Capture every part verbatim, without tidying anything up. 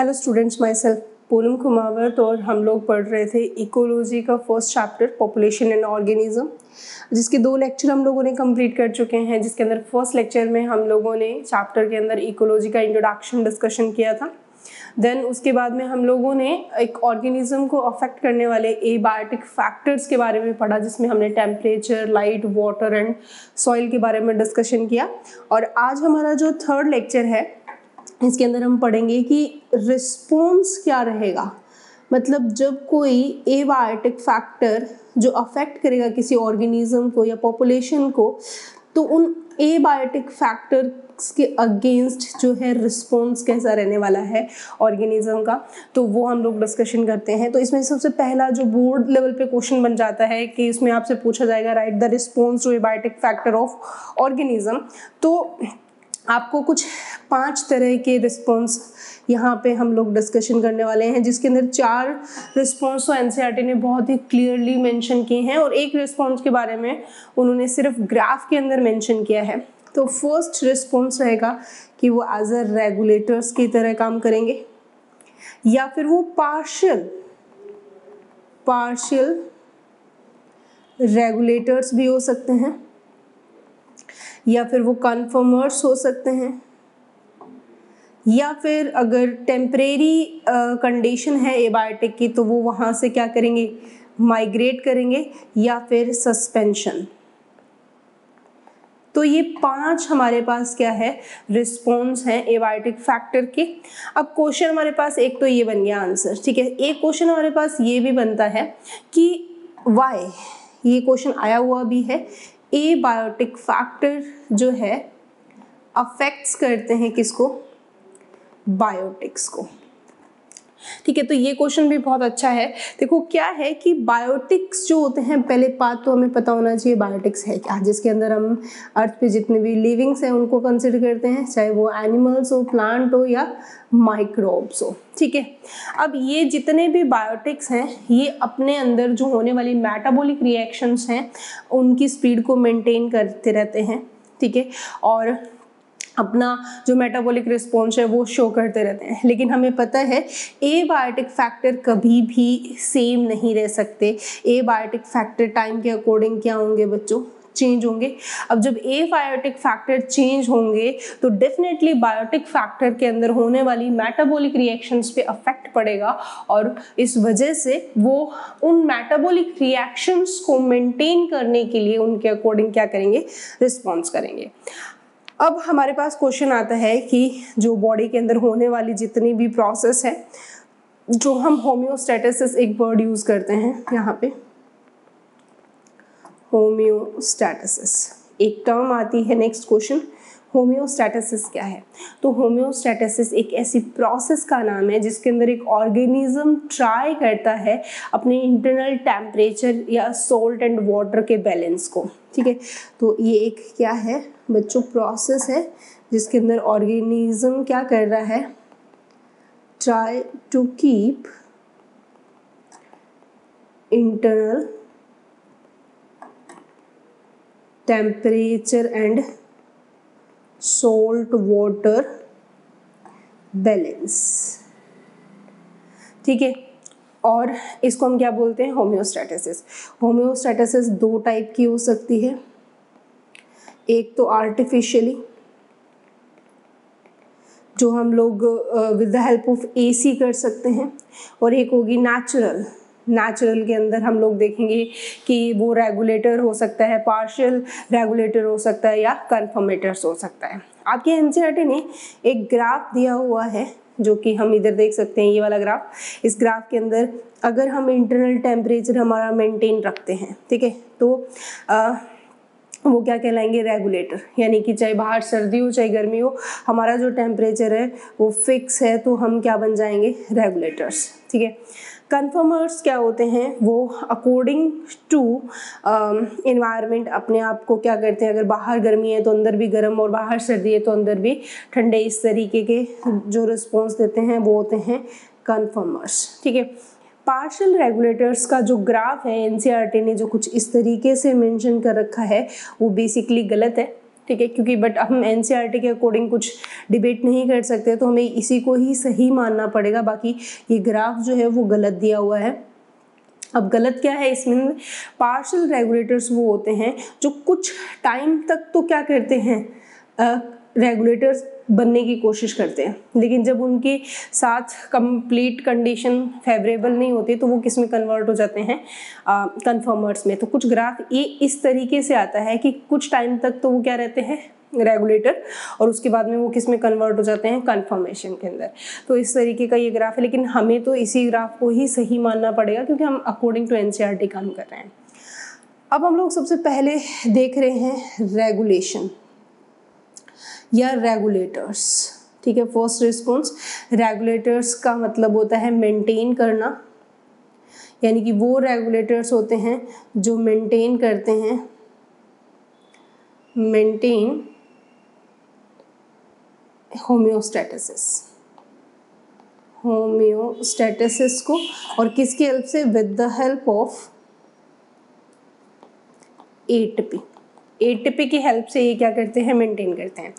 Hello students, myself Poonam Kumawat और हम लोग पढ़ रहे थे इकोलॉजी का first chapter population and organism, जिसके दो लेक्चर हम लोगों ने कंप्लीट कर चुके हैं। जिसके अंदर फर्स्ट लेक्चर में हम लोगों ने चैप्टर के अंदर इकोलॉजी का इंट्रोडक्शन डिस्कशन किया था। देन उसके बाद में हम लोगों ने एक ऑर्गेनिज्म को अफेक्ट करने वाले एबायोटिक फैक्टर्स के बारे में पढ़ा, जिसमें हमने temperature, light, water and soil के बारे में डिस्कशन किया। और आज हमारा जो थर्ड लेक्चर है, इसके अंदर हम पढ़ेंगे कि रिस्पॉन्स क्या रहेगा। मतलब जब कोई एबायोटिक फैक्टर जो अफेक्ट करेगा किसी ऑर्गेनिज्म को या पॉपुलेशन को, तो उन एबायोटिक फैक्टर्स के अगेंस्ट जो है रिस्पॉन्स कैसा रहने वाला है ऑर्गेनिज्म का, तो वो हम लोग डिस्कशन करते हैं। तो इसमें सबसे पहला जो बोर्ड लेवल पे क्वेश्चन बन जाता है कि इसमें आपसे पूछा जाएगा write the response to abiotic factor of organism. तो आपको कुछ पांच तरह के रिस्पॉन्स यहाँ पे हम लोग डिस्कशन करने वाले हैं, जिसके अंदर चार रिस्पॉन्स तो एनसीईआरटी ने बहुत ही क्लियरली मेंशन किए हैं और एक रिस्पॉन्स के बारे में उन्होंने सिर्फ ग्राफ के अंदर मेंशन किया है। तो फर्स्ट रिस्पॉन्स रहेगा कि वो एज अ रेगुलेटर्स की तरह काम करेंगे, या फिर वो पार्शियल पार्शियल रेगुलेटर्स भी हो सकते हैं, या फिर वो कन्फर्मर्स हो सकते हैं, या फिर अगर टेम्परेरी कंडीशन है एबायोटिक की तो वो वहाँ से क्या करेंगे, माइग्रेट करेंगे, या फिर सस्पेंशन। तो ये पांच हमारे पास क्या है, रिस्पॉन्स हैं एबायोटिक फैक्टर के। अब क्वेश्चन हमारे पास, एक तो ये बन गया आंसर, ठीक है। एक क्वेश्चन हमारे पास ये भी बनता है कि वाई, ये क्वेश्चन आया हुआ भी है, एबायोटिक फैक्टर जो है अफेक्ट्स करते हैं किसको, बायोटिक्स को, ठीक है। तो ये क्वेश्चन भी बहुत अच्छा है। देखो क्या है कि बायोटिक्स जो होते हैं, पहले बात तो हमें पता होना चाहिए बायोटिक्स है क्या, जिसके अंदर हम अर्थ पे जितने भी लिविंग्स हैं उनको कंसिडर करते हैं, चाहे वो एनिमल्स हो, प्लांट हो या माइक्रोब्स हो, ठीक है। अब ये जितने भी बायोटिक्स हैं, ये अपने अंदर जो होने वाली मेटाबोलिक रिएक्शंस हैं उनकी स्पीड को मेंटेन करते रहते हैं, ठीक है, और अपना जो मेटाबॉलिक रिस्पॉन्स है वो शो करते रहते हैं। लेकिन हमें पता है एबायोटिक फैक्टर कभी भी सेम नहीं रह सकते। एबायोटिक फैक्टर टाइम के अकॉर्डिंग क्या होंगे बच्चों, चेंज होंगे। अब जब एबायोटिक फैक्टर चेंज होंगे तो डेफिनेटली बायोटिक फैक्टर के अंदर होने वाली मेटाबॉलिक रिएक्शंस पे अफेक्ट पड़ेगा, और इस वजह से वो उन मेटाबॉलिक रिएक्शंस को मेंटेन करने के लिए उनके अकॉर्डिंग क्या करेंगे, रिस्पॉन्स करेंगे। अब हमारे पास क्वेश्चन आता है कि जो बॉडी के अंदर होने वाली जितनी भी प्रोसेस है, जो हम होमियोस्टेसिस एक वर्ड यूज करते हैं यहाँ पे, होमियोस्टेसिस एक टर्म आती है। नेक्स्ट क्वेश्चन, होमियोस्टेसिस क्या है? तो होमियोस्टेसिस एक ऐसी प्रोसेस का नाम है जिसके अंदर एक ऑर्गेनिज्म ट्राई करता है अपने इंटरनल टेम्परेचर या सॉल्ट एंड वाटर के बैलेंस को, ठीक है। तो ये एक क्या है बच्चों, प्रोसेस है जिसके अंदर ऑर्गेनिज्म क्या कर रहा है, try to keep internal temperature and salt water balance, ठीक है। और इसको हम क्या बोलते हैं, होमियोस्टेसिस। होमियोस्टेसिस दो टाइप की हो सकती है, एक तो आर्टिफिशियली जो हम लोग with the help of AC कर सकते हैं, और एक होगी नेचुरल। नेचुरल के अंदर हम लोग देखेंगे कि वो रेगुलेटर हो सकता है, पार्शियल रेगुलेटर हो सकता है, या कन्फर्मेटर्स हो सकता है। आपके एनसीईआरटी ने एक ग्राफ दिया हुआ है जो कि हम इधर देख सकते हैं, ये वाला ग्राफ। इस ग्राफ के अंदर अगर हम इंटरनल टेम्परेचर हमारा मेंटेन रखते हैं, ठीक है, तो आ, वो क्या कहलाएंगे, रेगुलेटर। यानी कि चाहे बाहर सर्दी हो चाहे गर्मी हो, हमारा जो टेम्परेचर है वो फिक्स है, तो हम क्या बन जाएंगे, रेगुलेटर्स, ठीक है। कन्फर्मर्स क्या होते हैं, वो अकॉर्डिंग टू एनवायरनमेंट अपने आप को क्या करते हैं, अगर बाहर गर्मी है तो अंदर भी गर्म, और बाहर सर्दी है तो अंदर भी ठंडे, इस तरीके के जो रिस्पॉन्स देते हैं वो होते हैं कन्फर्मर्स, ठीक है। पार्शियल रेगुलेटर्स का जो ग्राफ है एनसीईआरटी ने जो कुछ इस तरीके से मेंशन कर रखा है, वो बेसिकली गलत है। ठीक है, क्योंकि बट हम एनसीईआरटी के अकॉर्डिंग कुछ डिबेट नहीं कर सकते, तो हमें इसी को ही सही मानना पड़ेगा। बाकी ये ग्राफ जो है वो गलत दिया हुआ है। अब गलत क्या है इसमें, पार्शियल रेगुलेटर्स वो होते हैं जो कुछ टाइम तक तो क्या करते हैं, रेगुलेटर्स बनने की कोशिश करते हैं, लेकिन जब उनके साथ कंप्लीट कंडीशन फेवरेबल नहीं होती तो वो किस में कन्वर्ट हो जाते हैं, कन्फर्मर्स में। तो कुछ ग्राफ ये इस तरीके से आता है कि कुछ टाइम तक तो वो क्या रहते हैं, रेगुलेटर, और उसके बाद में वो किस में कन्वर्ट हो जाते हैं, कन्फर्मेशन के अंदर। तो इस तरीके का ये ग्राफ है, लेकिन हमें तो इसी ग्राफ को ही सही मानना पड़ेगा क्योंकि हम अकॉर्डिंग टू एनसीईआरटी काम कर रहे हैं। अब हम लोग सबसे पहले देख रहे हैं रेगुलेशन या रेगुलेटर्स। ठीक है, फर्स्ट रिस्पॉन्स, रेगुलेटर्स का मतलब होता है मेंटेन करना, यानी कि वो रेगुलेटर्स होते हैं जो मेंटेन करते हैं, मेंटेन होमियोस्टेसिस, होमियोस्टेसिस को, और किसकी हेल्प से, with the help of ATP, ATP की हेल्प से ये क्या करते हैं, मेंटेन करते हैं।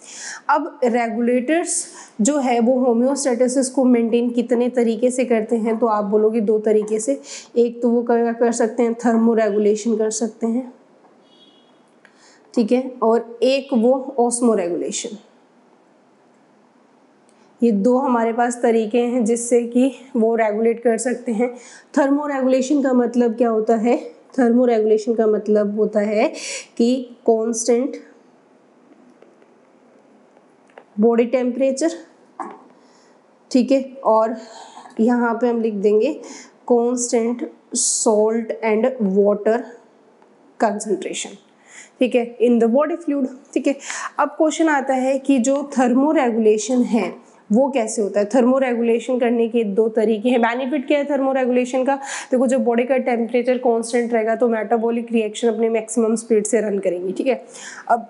अब रेगुलेटर्स जो है वो होमियोस्टेसिस को मेंटेन कितने तरीके से करते हैं, तो आप बोलोगे दो तरीके से। एक तो वो क्या कर सकते हैं, थर्मोरेगुलेशन कर सकते हैं, ठीक है, और एक वो ऑस्मोरेगुलेशन। ये दो हमारे पास तरीके हैं जिससे कि वो रेगुलेट कर सकते हैं। थर्मोरेगुलेशन का मतलब क्या होता है, थर्मोरेगुलेशन का मतलब होता है कि कांस्टेंट बॉडी टेम्परेचर, ठीक है, और यहाँ पे हम लिख देंगे constant salt and water concentration, ठीक है, इन द बॉडी फ्लूइड। ठीक है, अब क्वेश्चन आता है कि जो थर्मोरेगुलेशन है वो कैसे होता है। थर्मोरेगुलेशन करने के दो तरीके हैं। बेनिफिट क्या है थर्मोरेगुलेशन का, देखो जब बॉडी का टेम्परेचर कांस्टेंट रहेगा तो मेटाबॉलिक रिएक्शन अपने मैक्सिमम स्पीड से रन करेंगी। ठीक है, अब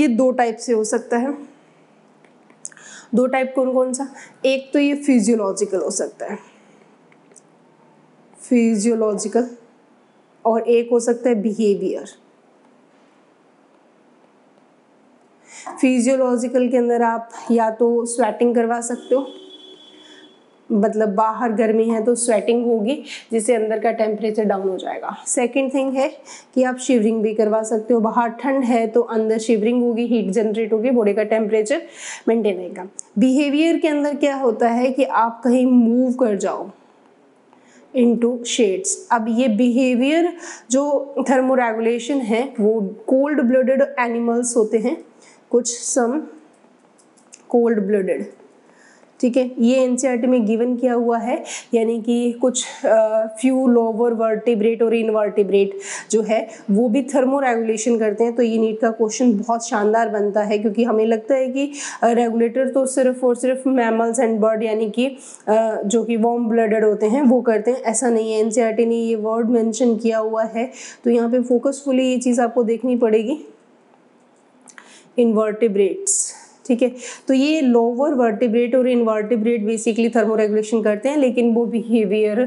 ये दो टाइप से हो सकता है, दो टाइप कौन कौन सा, एक तो ये फिजियोलॉजिकल हो सकता है, फिजियोलॉजिकल, और एक हो सकता है बिहेवियर। फिजियोलॉजिकल के अंदर आप या तो स्वेटिंग करवा सकते हो, मतलब बाहर गर्मी है तो स्वेटिंग होगी जिससे अंदर का टेम्परेचर डाउन हो जाएगा। सेकंड थिंग है कि आप शिवरिंग भी करवा सकते हो, बाहर ठंड है तो अंदर शिवरिंग होगी, हीट जनरेट होगी, बॉडी का टेम्परेचर मेंटेन रहेगा। बिहेवियर के अंदर क्या होता है कि आप कहीं मूव कर जाओ इनटू शेड्स। अब ये बिहेवियर जो थर्मोरेगुलेशन है वो कोल्ड ब्लडेड एनिमल्स होते हैं, कुछ सम कोल्ड ब्लडेड, ठीक है, ये एनसीईआरटी में गिवन किया हुआ है, यानी कि कुछ फ्यू लोअर वर्टिब्रेट और इनवर्टिब्रेट जो है वो भी थर्मोरेगुलेशन करते हैं। तो ये नीट का क्वेश्चन बहुत शानदार बनता है, क्योंकि हमें लगता है कि रेगुलेटर तो सिर्फ और सिर्फ मैमल्स एंड बर्ड, यानी कि जो कि वार्म ब्लडेड होते हैं वो करते हैं, ऐसा नहीं है। एनसीईआरटी ने ये वर्ड मेंशन किया हुआ है, तो यहाँ पे फोकसफुली ये चीज़ आपको देखनी पड़ेगी, इनवर्टिब्रेट्स। ठीक है, तो ये लोअर वर्टिब्रेट और इनवर्टिब्रेट बेसिकली थर्मोरेगुलेशन करते हैं, लेकिन वो बिहेवियर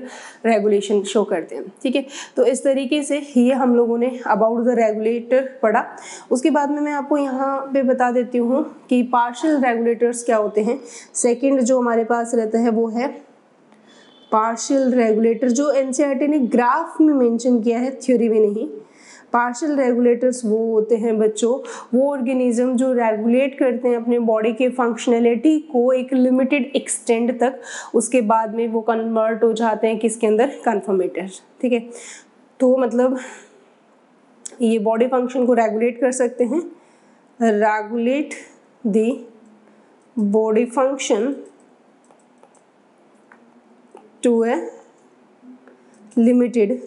रेगुलेशन शो करते हैं। ठीक है, तो इस तरीके से ये हम लोगों ने अबाउट द रेगुलेटर पढ़ा। उसके बाद में मैं आपको यहाँ पे बता देती हूँ कि पार्शियल रेगुलेटर्स क्या होते हैं। सेकंड जो हमारे पास रहता है वो है पार्शियल रेगुलेटर, जो एनसीईआरटी ने ग्राफ में मेंशन किया है, थ्योरी में नहीं। पार्शियल रेगुलेटर्स वो होते हैं बच्चों, वो ऑर्गेनिज्म जो रेगुलेट करते हैं अपने बॉडी के फंक्शनैलिटी को एक लिमिटेड एक्सटेंड तक, उसके बाद में वो कन्वर्ट हो जाते हैं किसके अंदर, कन्फर्मेटर। ठीक है, तो मतलब ये बॉडी फंक्शन को रेगुलेट कर सकते हैं, regulate the body function to a limited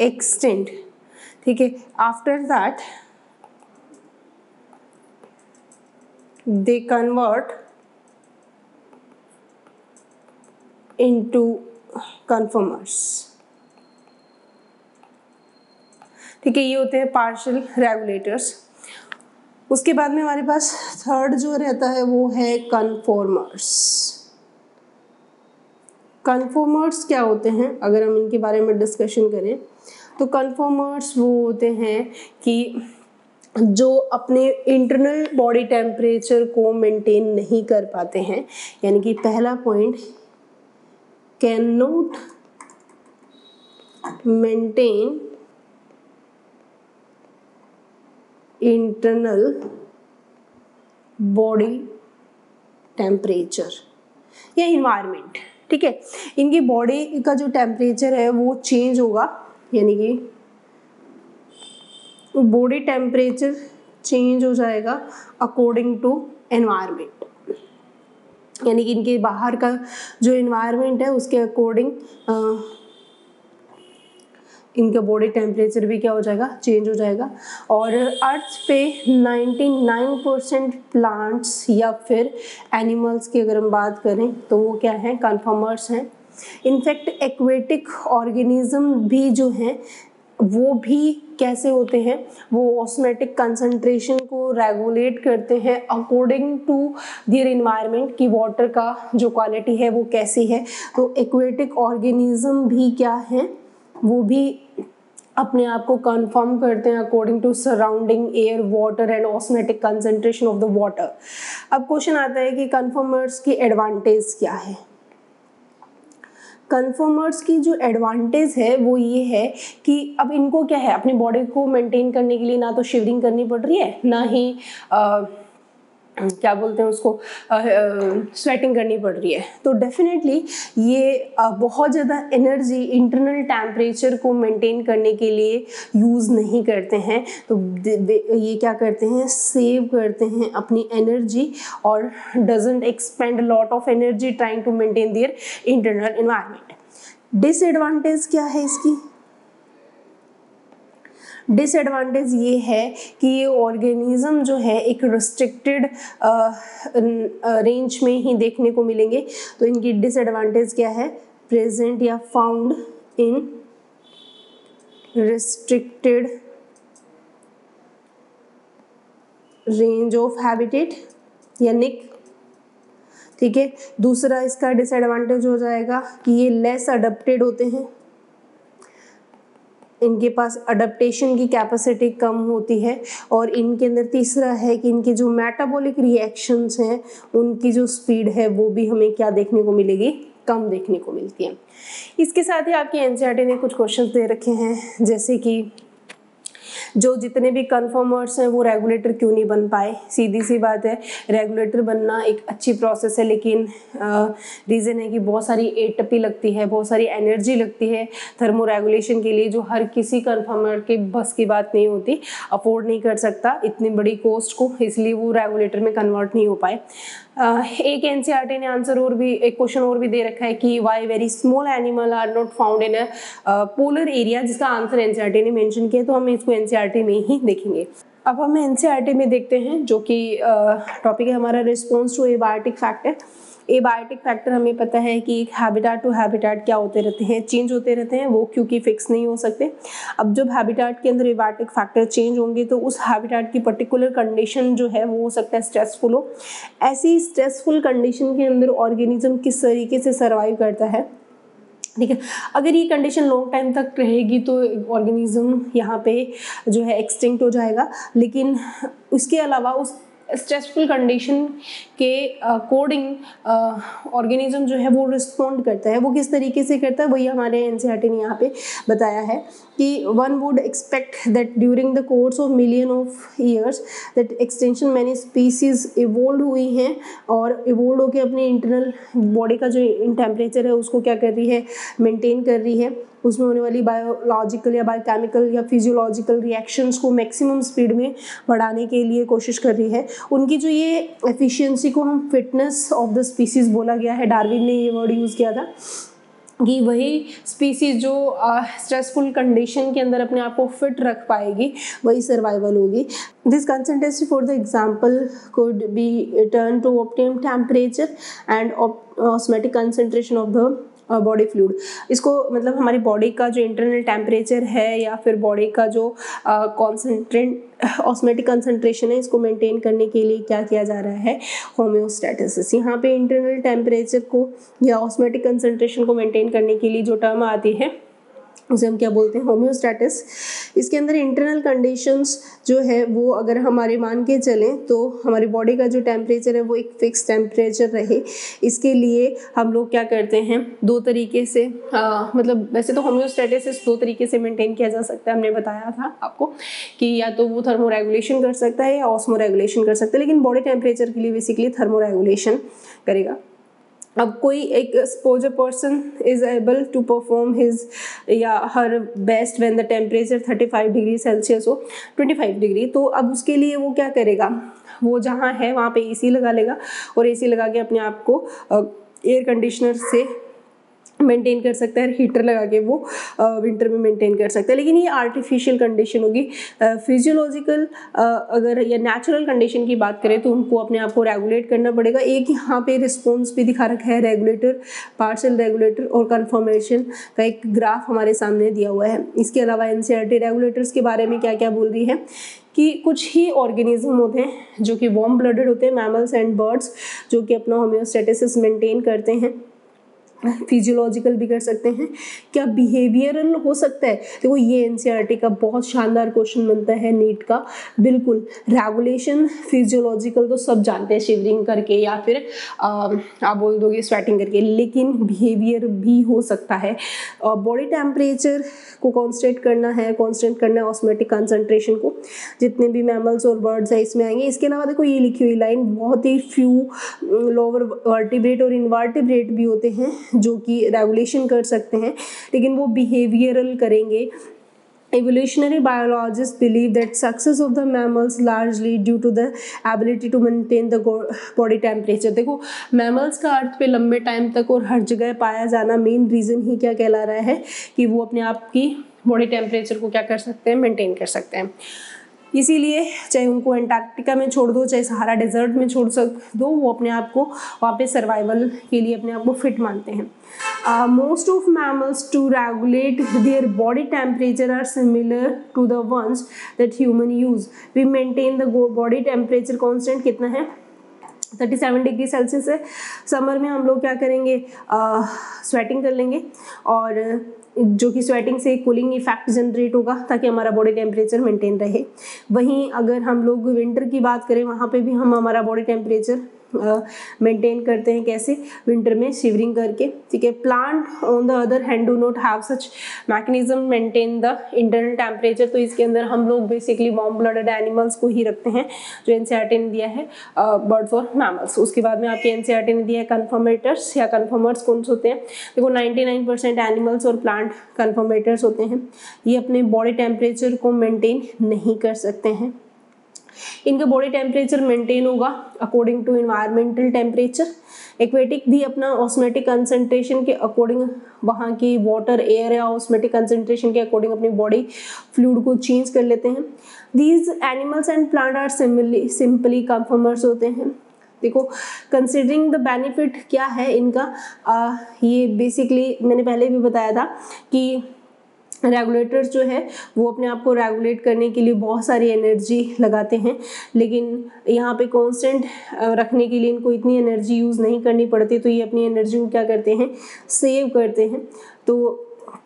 extend. ठीक है, after that they convert into conformers. ठीक है, ये होते हैं पार्शियल रेगुलेटर्स। उसके बाद में हमारे पास थर्ड जो रहता है वो है कन्फर्मर्स। कन्फर्मर्स क्या होते हैं, अगर हम इनके बारे में डिस्कशन करें तो कन्फर्मर्स वो होते हैं कि जो अपने इंटरनल बॉडी टेम्परेचर को मेंटेन नहीं कर पाते हैं, यानी कि पहला point can not maintain internal body temperature या इन्वायरमेंट, ठीक है। इनकी बॉडी का जो टेम्परेचर है वो चेंज होगा, यानी कि बॉडी टेम्परेचर चेंज हो जाएगा अकॉर्डिंग टू एनवायरनमेंट, यानी कि इनके बाहर का जो एनवायरनमेंट है उसके अकॉर्डिंग इनका बॉडी टेम्परेचर भी क्या हो जाएगा, चेंज हो जाएगा। और अर्थ पे निन्यानवे परसेंट प्लांट्स या फिर एनिमल्स की अगर हम बात करें तो वो क्या है, कन्फर्मर्स हैं। इनफैक्ट एक्वेटिक ऑर्गेनिज्म भी जो हैं वो भी कैसे होते हैं, वो ऑस्मेटिक कंसंट्रेशन को रेगुलेट करते हैं अकॉर्डिंग टू देयर इन्वायरमेंट, कि वाटर का जो क्वालिटी है वो कैसी है। तो एक्वेटिक ऑर्गेनिज्म भी क्या है, वो भी अपने आप को कन्फर्म करते हैं according to surrounding air, water and osmotic concentration of the water. अब क्वेश्चन आता है कि कन्फर्मर्स की एडवांटेज क्या है। कन्फर्मर्स की जो एडवांटेज है वो ये है कि अब इनको क्या है, अपनी बॉडी को मेंटेन करने के लिए ना तो शिवरिंग करनी पड़ रही है, ना ही आ, क्या बोलते हैं उसको, आ, आ, स्वेटिंग करनी पड़ रही है। तो डेफिनेटली ये आ, बहुत ज़्यादा एनर्जी इंटरनल टेम्परेचर को मेंटेन करने के लिए यूज़ नहीं करते हैं, तो ये क्या करते हैं, सेव करते हैं अपनी एनर्जी और doesn't expend lot of energy trying to maintain their internal environment. Disadvantage क्या है इसकी, डिसएडवांटेज ये है कि ये ऑर्गेनिज्म जो है एक रिस्ट्रिक्टेड रेंज में ही देखने को मिलेंगे। तो इनकी डिसएडवांटेज क्या है, प्रेजेंट या found in restricted range of habitat या निक, ठीक है। दूसरा इसका डिसएडवांटेज हो जाएगा कि ये लेस अडप्टेड होते हैं, इनके पास अडप्टेशन की कैपेसिटी कम होती है। और इनके अंदर तीसरा है कि इनके जो मेटाबॉलिक रिएक्शंस हैं उनकी जो स्पीड है वो भी हमें क्या देखने को मिलेगी, कम देखने को मिलती है। इसके साथ ही आपके एनसीईआरटी ने कुछ क्वेश्चंस दे रखे हैं, जैसे कि जो जितने भी कन्फर्मर्स हैं वो रेगुलेटर क्यों नहीं बन पाए। सीधी सी बात है, रेगुलेटर बनना एक अच्छी प्रोसेस है, लेकिन रीज़न है कि बहुत सारी एटीपी लगती है, बहुत सारी एनर्जी लगती है थर्मोरेगुलेशन के लिए, जो हर किसी कन्फर्मर के बस की बात नहीं होती, अफोर्ड नहीं कर सकता इतनी बड़ी कॉस्ट को, इसलिए वो रेगुलेटर में कन्वर्ट नहीं हो पाए। एक एनसीईआरटी ने आंसर और भी, एक क्वेश्चन और भी दे रखा है कि why very small animal are not found in a polar area, जिसका आंसर एनसीईआरटी ने मेंशन किया, तो हम इसको एनसीईआरटी में ही देखेंगे। अब हम एनसीईआरटी में देखते हैं, जो कि टॉपिक है हमारा response to abiotic factor. Abiotic factor हमें पता है कि एक हैबिटाट टू हैबिटाट क्या होते रहते हैं, चेंज होते रहते हैं, वो क्योंकि फिक्स नहीं हो सकते। अब जब हैबिटाट के अंदर एबायोटिक फैक्टर चेंज होंगे तो उस हैबिटाट की पर्टिकुलर कंडीशन जो है वो हो सकता है स्ट्रेसफुल हो। ऐसी स्ट्रेसफुल कंडीशन के अंदर ऑर्गेनिज्म किस तरीके से सर्वाइव करता है, ठीक है। अगर ये कंडीशन लॉन्ग टाइम तक रहेगी तो ऑर्गेनिज्म यहाँ पे जो है एक्सटिंक्ट हो जाएगा, लेकिन उसके अलावा उस स्ट्रेसफुल कंडीशन के अकॉर्डिंग ऑर्गेनिज्म जो है वो रिस्पॉन्ड करता है। वो किस तरीके से करता है वही हमारे एनसीईआरटी ने यहाँ पे बताया है कि one would expect that during the course of million of years that extension many species evolve हुई हैं और इवोल्व होकर अपने इंटरनल बॉडी का जो टेम्परेचर है उसको क्या कर रही है, मेंटेन कर रही है। उसमें होने वाली बायोलॉजिकल या बायोकेमिकल या फिजियोलॉजिकल रिएक्शंस को मैक्सिमम स्पीड में बढ़ाने के लिए कोशिश कर रही है। उनकी जो ये एफिशिएंसी को हम फिटनेस ऑफ द स्पीसीज बोला गया है, डार्विन ने ये वर्ड यूज़ किया था कि वही स्पीसीज जो स्ट्रेसफुल कंडीशन के अंदर अपने आप को फिट रख पाएगी वही सर्वाइवल होगी। This constancy for the example could be turn to optimum temperature and osmotic concentration of the body fluid. इसको मतलब हमारी बॉडी का जो इंटरनल टेम्परेचर है या फिर बॉडी का जो कॉन्सेंट्रेंट ऑस्मेटिक कंसंट्रेशन है इसको मेंटेन करने के लिए क्या किया जा रहा है, होमियोस्टेसिस। यहाँ पे इंटरनल टेम्परेचर को या ऑस्मेटिक कंसंट्रेशन को मेंटेन करने के लिए जो टर्म आती है उसे हम क्या बोलते हैं, होमियोस्टेसिस। इसके अंदर इंटरनल कंडीशंस जो है वो अगर हमारे मान के चलें तो हमारी बॉडी का जो टेम्परेचर है वो एक फिक्स टेम्परेचर रहे, इसके लिए हम लोग क्या करते हैं दो तरीके से आ, मतलब वैसे तो होमियोस्टेसिस दो तरीके से मेंटेन किया जा सकता है। हमने बताया था आपको कि या तो वो थर्मोरेगुलेशन कर सकता है या ऑस्मोरेगुलेशन कर सकता है, लेकिन बॉडी टेम्परेचर के लिए बेसिकली थर्मोरेगुलेशन करेगा। अब कोई एक suppose a person is able to perform his या her best when the temperature thirty five degree Celsius हो, ट्वेंटी फाइव डिग्री, तो अब उसके लिए वो क्या करेगा, वो जहाँ है वहाँ पे एसी लगा लेगा और एसी लगा के अपने आप को एयर कंडीशनर से मेंटेन कर सकता है, हीटर लगा के वो विंटर में मेंटेन कर सकता है। लेकिन ये आर्टिफिशियल कंडीशन होगी। फिजियोलॉजिकल अगर या नेचुरल कंडीशन की बात करें तो उनको अपने आप को रेगुलेट करना पड़ेगा। एक यहाँ पे रिस्पॉन्स भी दिखा रखा है, रेगुलेटर, पार्शियल रेगुलेटर और कन्फर्मेशन का एक ग्राफ हमारे सामने दिया हुआ है। इसके अलावा एनसीईआरटी रेगुलेटर्स के बारे में क्या क्या बोल रही है कि कुछ ही ऑर्गेनिज्म होते हैं जो कि वार्म ब्लडेड होते हैं, मैमल्स एंड बर्ड्स, जो कि अपना होमियोस्टेसिस मेंटेन करते हैं। फिजियोलॉजिकल भी कर सकते हैं, क्या बिहेवियरल हो सकता है? देखो ये एनसीईआरटी का बहुत शानदार क्वेश्चन बनता है नीट का, बिल्कुल। रेगुलेशन फिजियोलॉजिकल तो सब जानते हैं, शिवरिंग करके या फिर आप बोल दोगे स्वेटिंग करके, लेकिन बिहेवियर भी हो सकता है। बॉडी टेम्परेचर को कॉन्स्टेंट करना है, कॉन्स्टेंट करना है ऑस्मेटिक कंसनट्रेशन को, जितने भी मैमल्स और बर्ड्स है इसमें आएंगे। इसके अलावा देखो ये लिखी हुई लाइन, बहुत ही फ्यू लोअर वर्टिब्रेट और इनवर्टिब्रेट भी होते हैं जो कि रेगुलेशन कर सकते हैं, लेकिन वो बिहेवियरल करेंगे। evolutionary biologists believe that success of the mammals largely due to the ability to maintain the body temperature। देखो मैमल्स का अर्थ पे लंबे टाइम तक और हर जगह पाया जाना मेन रीज़न ही क्या कहला रहा है कि वो अपने आप की बॉडी टेम्परेचर को क्या कर सकते हैं, मेंटेन कर सकते हैं। इसीलिए चाहे उनको एंटार्क्टिका में छोड़ दो, चाहे सहारा डेजर्ट में छोड़ सक दो, वो अपने आप को वहाँ पे सर्वाइवल के लिए अपने आप को फिट मानते हैं। Most of mammals to regulate their body temperature are similar to the ones that human use. We maintain the body temperature constant कितना है, थर्टी सेवन डिग्री सेल्सियस है। समर में हम लोग क्या करेंगे, स्वेटिंग कर लेंगे और जो कि स्वेटिंग से कूलिंग इफेक्ट जनरेट होगा ताकि हमारा बॉडी टेम्परेचर मेंटेन रहे। वहीं अगर हम लोग विंटर की बात करें वहाँ पे भी हम हमारा बॉडी टेम्परेचर मेंटेन करते हैं, कैसे, विंटर में शिवरिंग करके, ठीक है। Plant on the other hand do not have such mechanism maintain the internal temperature, तो इसके अंदर हम लोग बेसिकली वार्म ब्लडेड एनिमल्स को ही रखते हैं जो एनसीईआरटी ने दिया है, बर्ड्स और मैमल्स। उसके बाद में आपके एनसीईआरटी ने दिया है कन्फर्मेटर्स या कन्फर्मर्स कौन से होते हैं। देखो नाइन्टी नाइन परसेंट एनिमल्स और प्लांट कन्फर्मेटर्स होते हैं, ये अपने बॉडी टेम्परेचर को मेनटेन नहीं कर सकते हैं। इनका बॉडी टेम्परेचर मेंटेन होगा according to environmental temperature. Aquatic भी अपना ऑस्मेटिक कंसनट्रेशन के अकॉर्डिंग, वहाँ की वाटर, एयर या ऑस्मेटिक कंसनट्रेशन के अकॉर्डिंग अपनी बॉडी फ्लूइड को चेंज कर लेते हैं। These animals and plant are सिमिली सिंपली कन्फर्मर्स होते हैं। देखो कंसिडरिंग द बेनिफिट क्या है इनका, आ, ये बेसिकली मैंने पहले भी बताया था कि रेगुलेटर्स जो है वो अपने आप को रेगुलेट करने के लिए बहुत सारी एनर्जी लगाते हैं, लेकिन यहाँ पे कांस्टेंट रखने के लिए इनको इतनी एनर्जी यूज़ नहीं करनी पड़ती, तो ये अपनी एनर्जी को क्या करते हैं, सेव करते हैं। तो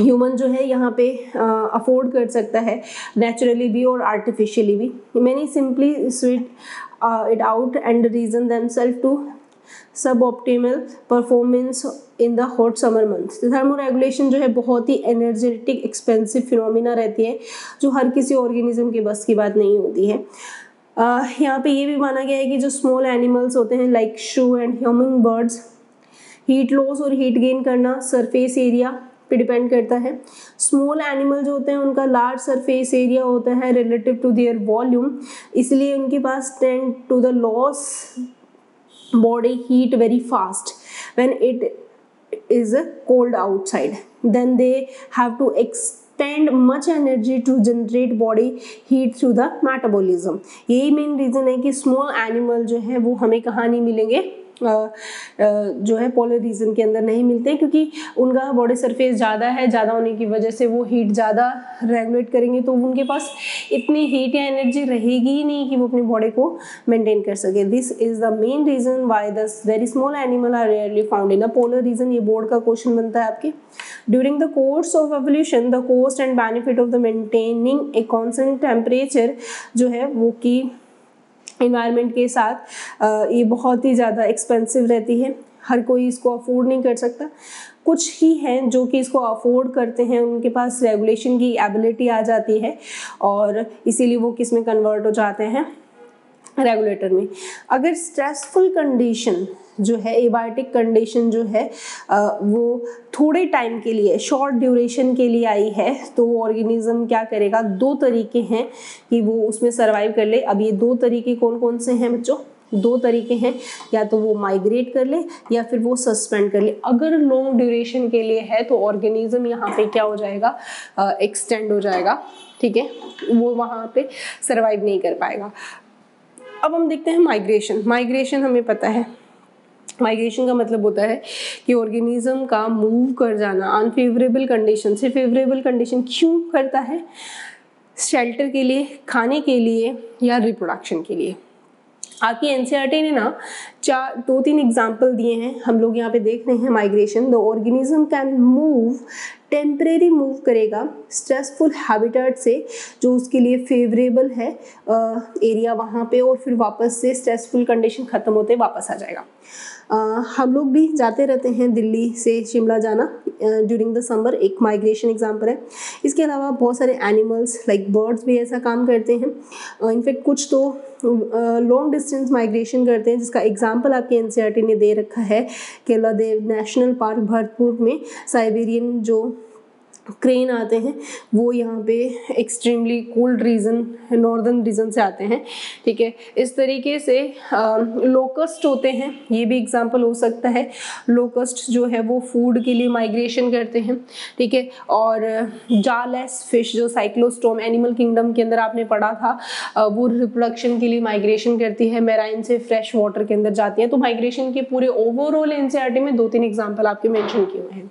ह्यूमन जो है यहाँ पे अफोर्ड कर सकता है नेचुरली भी और आर्टिफिशियली भी। Many simply sweat it out and reason themselves to suboptimal performance in the hot summer months. Thermoregulation जो है बहुत ही एनर्जेटिक एक्सपेंसिव फिनोमिना रहती है जो हर किसी ऑर्गेनिज्म के बस की बात नहीं होती है। uh, यहाँ पे ये भी माना गया है कि जो स्मॉल एनिमल्स होते हैं like shoe and humming birds, heat loss और हीट गेन करना सरफेस एरिया पे डिपेंड करता है। स्मॉल एनिमल जो होते हैं उनका लार्ज सरफेस एरिया होता है रिलेटिव टू देयर वॉल्यूम, इसलिए उनके पास tend to the loss body heat very fast when it is cold outside, then they have to expend much energy to generate body heat through the metabolism. यही main reason है कि small animal जो है वो हमें कहाँ नहीं मिलेंगे, जो है पोलर रीजन के अंदर नहीं मिलते, क्योंकि उनका बॉडी सरफेस ज़्यादा है, ज़्यादा होने की वजह से वो हीट ज़्यादा रेगुलेट करेंगे, तो उनके पास इतनी हीट या एनर्जी रहेगी ही नहीं कि वो अपनी बॉडी को मेंटेन कर सके। This is the main reason why the very small animal are rarely found in the polar region. ये बोर्ड का क्वेश्चन बनता है आपके। During the course of evolution the cost and benefit of the maintaining a constant temperature जो है वो कि environment के साथ ये बहुत ही ज़्यादा एक्सपेंसिव रहती है, हर कोई इसको अफोर्ड नहीं कर सकता। कुछ ही हैं जो कि इसको अफोर्ड करते हैं, उनके पास रेगुलेशन की एबिलिटी आ जाती है और इसीलिए वो किस में कन्वर्ट हो जाते हैं, रेगुलेटर में। अगर स्ट्रेसफुल कंडीशन जो है, एबायोटिक कंडीशन जो है वो थोड़े टाइम के लिए, शॉर्ट ड्यूरेशन के लिए आई है, तो ऑर्गेनिज्म क्या करेगा, दो तरीके हैं कि वो उसमें सर्वाइव कर ले। अब ये दो तरीके कौन कौन से हैं बच्चों, दो तरीके हैं, या तो वो माइग्रेट कर ले या फिर वो सस्पेंड कर ले। अगर लॉन्ग ड्यूरेशन के लिए है तो ऑर्गेनिज्म यहाँ पे क्या हो जाएगा, एक्सटेंड हो जाएगा, ठीक है, वो वहाँ पे सर्वाइव नहीं कर पाएगा। अब हम देखते हैं माइग्रेशन। माइग्रेशन हमें पता है, माइग्रेशन का मतलब होता है कि ऑर्गेनिज्म का मूव कर जाना अनफेवरेबल कंडीशन से फेवरेबल कंडीशन। क्यों करता है, शेल्टर के लिए, खाने के लिए या रिप्रोडक्शन के लिए। आपकी एनसीईआरटी ने ना चार दो तीन एग्जाम्पल दिए हैं, हम लोग यहाँ पे देख रहे हैं migration. The organism can move, temporary move करेगा स्ट्रेसफुल हैबिटेट से जो उसके लिए फेवरेबल है एरिया वहाँ पे, और फिर वापस से स्ट्रेसफुल कंडीशन ख़त्म होते वापस आ जाएगा। Uh, हम लोग भी जाते रहते हैं दिल्ली से शिमला जाना ड्यूरिंग द समर, एक माइग्रेशन एग्जाम्पल है। इसके अलावा बहुत सारे एनिमल्स लाइक बर्ड्स भी ऐसा काम करते हैं। इनफैक्ट uh, कुछ तो लॉन्ग डिस्टेंस माइग्रेशन करते हैं, जिसका एग्जाम्पल आपके एनसीईआरटी ने दे रखा है। Keoladeo national park Bharatpur में साइबेरियन जो क्रेन आते हैं वो यहाँ पे extremely cold region, northern region से आते हैं, ठीक है। इस तरीके से लोकस्ट होते हैं, ये भी एग्जांपल हो सकता है। लोकस्ट जो है वो फूड के लिए माइग्रेशन करते हैं, ठीक है। और जालेस फिश जो साइक्लोस्टोम एनिमल किंगडम के अंदर आपने पढ़ा था, वो रिप्रोडक्शन के लिए माइग्रेशन करती है, मैराइन से फ्रेश वाटर के अंदर जाती है। तो माइग्रेशन के पूरे ओवरऑल एनसीईआरटी में दो तीन एग्जाम्पल आपके मैंशन किए हुए हैं।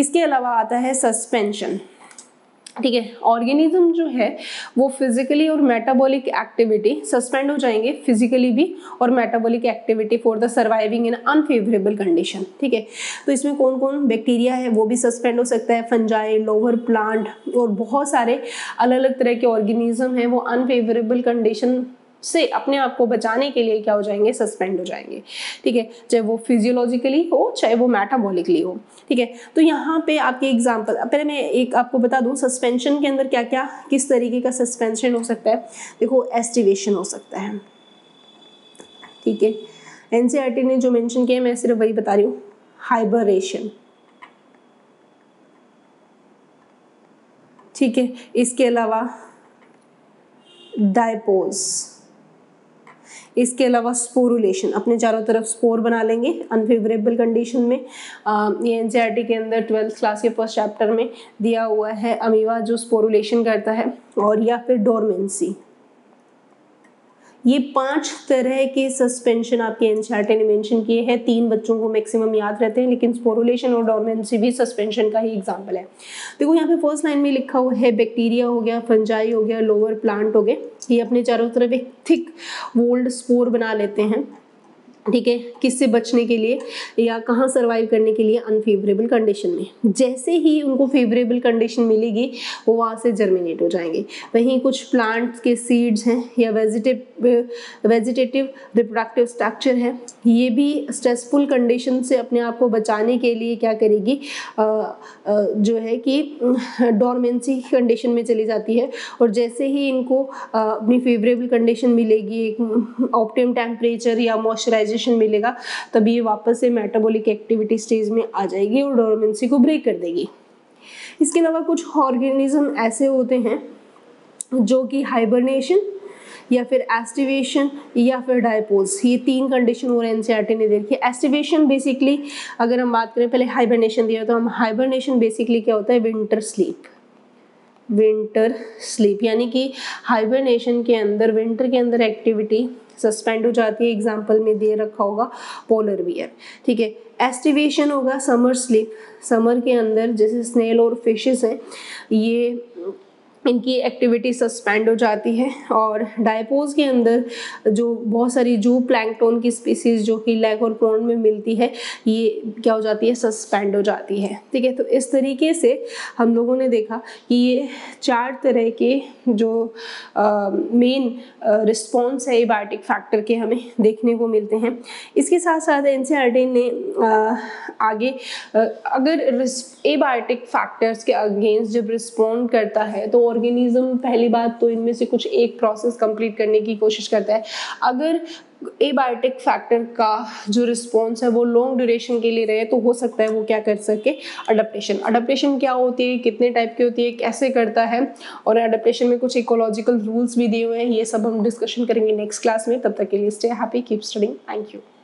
इसके अलावा आता है सस्पेंशन, ठीक है। ऑर्गेनिज्म जो है वो फिजिकली और मेटाबॉलिक एक्टिविटी सस्पेंड हो जाएंगे, फिजिकली भी और metabolic activity for the surviving in unfavourable condition, ठीक है। तो इसमें कौन कौन, बैक्टीरिया है वो भी सस्पेंड हो सकता है, फंजाई, लोवर प्लांट और बहुत सारे अलग अलग तरह के ऑर्गेनिज्म हैं, वो अनफेवरेबल कंडीशन से अपने आप को बचाने के लिए क्या हो जाएंगे, सस्पेंड हो जाएंगे, ठीक है। चाहे वो फिजियोलॉजिकली हो, चाहे वो मेटाबॉलिकली हो, ठीक है। तो यहाँ पे आपके एग्जांपल, पहले मैं एक आपको बता दूँ सस्पेंशन के अंदर क्या क्या, किस तरीके का सस्पेंशन हो सकता है। देखो, एस्टिवेशन हो सकता है, ठीक है, एनसीईआरटी ने जो मेंशन किया मैं सिर्फ वही बता रही हूँ। हाइबरनेशन, ठीक है। इसके अलावा डायपोज, इसके अलावा स्पोरुलेशन, अपने चारों तरफ स्पोर बना लेंगे अनफेवरेबल कंडीशन में। आ, ये एनसीईआरटी के अंदर ट्वेल्थ क्लास के फर्स्ट चैप्टर में दिया हुआ है। अमीबा जो स्पोरुलेशन करता है, और या फिर डोरमेंसी, ये पांच तरह के सस्पेंशन आपके एनसीईआरटी ने मेंशन किए हैं। तीन बच्चों को मैक्सिमम याद रहते हैं, लेकिन स्पोरुलेशन और डोरमेंसी भी सस्पेंशन का ही एग्जाम्पल है। देखो यहाँ पे फर्स्ट लाइन में लिखा हुआ है बैक्टीरिया हो गया, फंजाई हो गया, लोअर प्लांट हो गए, ये अपने चारों तरफ एक थिक वोल्ड स्पोर बना लेते हैं, ठीक है। किससे बचने के लिए या कहाँ सर्वाइव करने के लिए, अनफेवरेबल कंडीशन में। जैसे ही उनको फेवरेबल कंडीशन मिलेगी वो वहाँ से जर्मिनेट हो जाएंगे। वहीं कुछ प्लांट्स के सीड्स हैं या वेजिटेटिव वेजिटेटिव रिप्रोडक्टिव स्ट्रक्चर है, ये भी स्ट्रेसफुल कंडीशन से अपने आप को बचाने के लिए क्या करेगी, आ, आ, जो है कि डोरमेंसी कंडीशन में चली जाती है। और जैसे ही इनको आ, अपनी फेवरेबल कंडीशन मिलेगी, एक ऑप्टिमम टेम्परेचर या मॉइस्चराइजर मिलेगा, तभी ये वापस से मेटाबॉलिक एक्टिविटी स्टेज में आ जाएगी और डोरमेंसी को ब्रेक कर देगी। इसके अलावा कुछ ऑर्गेनिज्म ऐसे होते हैं जो कि हाइबरनेशन या फिर एस्टिवेशन या फिर डायपोज, ये तीन कंडीशन और एनसीईआरटी ने देखी। एस्टिवेशन बेसिकली अगर हम बात करें, पहले हाइबरनेशन दिया, तो हम हाइबरनेशन बेसिकली क्या होता है, विंटर स्लीप, विंटर स्लीप, यानी कि हाइबरनेशन के अंदर विंटर के अंदर एक्टिविटी सस्पेंड हो जाती है, एग्जाम्पल में दे रखा होगा पोलर बियर। ठीक है, एस्टिवेशन होगा समर स्लीप, समर के अंदर जैसे स्नेल और फिशेस हैं ये इनकी एक्टिविटी सस्पेंड हो जाती है। और डायपोज के अंदर जो बहुत सारी जू प्लैंक्टॉन की स्पीसीज जो कि लैग और प्रॉन में मिलती है ये क्या हो जाती है, सस्पेंड हो जाती है। ठीक है, तो इस तरीके से हम लोगों ने देखा कि ये चार तरह के जो मेन रिस्पॉन्स है एबायोटिक फैक्टर के हमें देखने को मिलते हैं। इसके साथ साथ एनसीईआरटी ने आ, आगे आ, अगर एबायोटिक फैक्टर्स के अगेंस्ट जब रिस्पॉन्ड करता है तो ऑर्गेनिज्म पहली बात तो इनमें से कुछ एक प्रोसेस कंप्लीट करने की कोशिश करता है। अगर एबायोटिक फैक्टर का जो रिस्पॉन्स है वो लॉन्ग ड्यूरेशन के लिए रहे तो हो सकता है वो क्या कर सके, अडप्टेशन। अडप्टेशन क्या होती है, कितने टाइप की होती है, कैसे करता है, और अडप्टेशन में कुछ इकोलॉजिकल रूल्स भी दिए हुए हैं, ये सब हम डिस्कशन करेंगे नेक्स्ट क्लास में। तब तक के लिए stay happy, keep studying, thank you.